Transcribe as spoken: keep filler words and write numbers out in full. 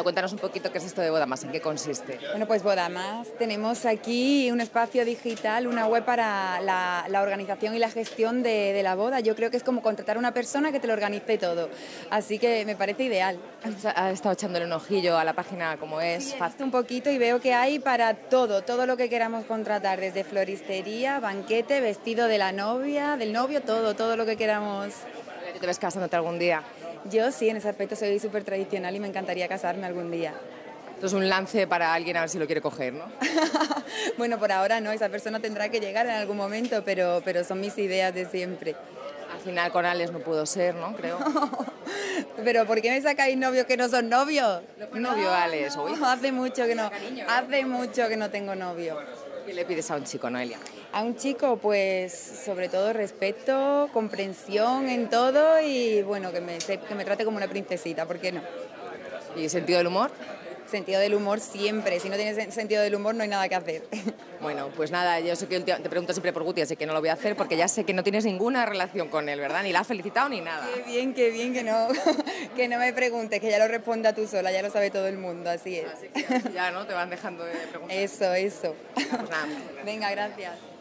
Bueno, cuéntanos un poquito qué es esto de BodaMás, en qué consiste. Bueno, pues BodaMás, tenemos aquí un espacio digital, una web para la, la organización y la gestión de, de la boda. Yo creo que es como contratar a una persona que te lo organice todo, así que me parece ideal. Has estado echándole un ojillo a la página, como es. Sí, he visto un poquito y veo que hay para todo, todo lo que queramos contratar, desde floristería, banquete, vestido de la novia, del novio, todo, todo lo que queramos. ¿Te ves casándote algún día? Yo sí, en ese aspecto soy súper tradicional y me encantaría casarme algún día. Esto es un lance para alguien a ver si lo quiere coger, ¿no? Bueno, por ahora no, esa persona tendrá que llegar en algún momento, pero, pero son mis ideas de siempre. Al final con Álex no pudo ser, ¿no? Creo. ¿Pero por qué me sacáis novios que no son novios? No, novio, Álex. No, no, hace mucho que no, cariño, ¿eh? hace mucho que no tengo novio. ¿Qué le pides a un chico, Noelia? A un chico, pues, sobre todo respeto, comprensión en todo y, bueno, que me, que me trate como una princesita, ¿por qué no? ¿Y sentido del humor? Sentido del humor siempre, si no tienes sentido del humor no hay nada que hacer. Bueno, pues nada, yo sé que te pregunto siempre por Guti, así que no lo voy a hacer porque ya sé que no tienes ninguna relación con él, ¿verdad? Ni la has felicitado ni nada. Qué bien, qué bien que no, que no me preguntes, que ya lo responda tú sola, ya lo sabe todo el mundo, así es. Así que ya, ¿no? Te van dejando de preguntar. Eso, eso. Pues nada, venga, gracias.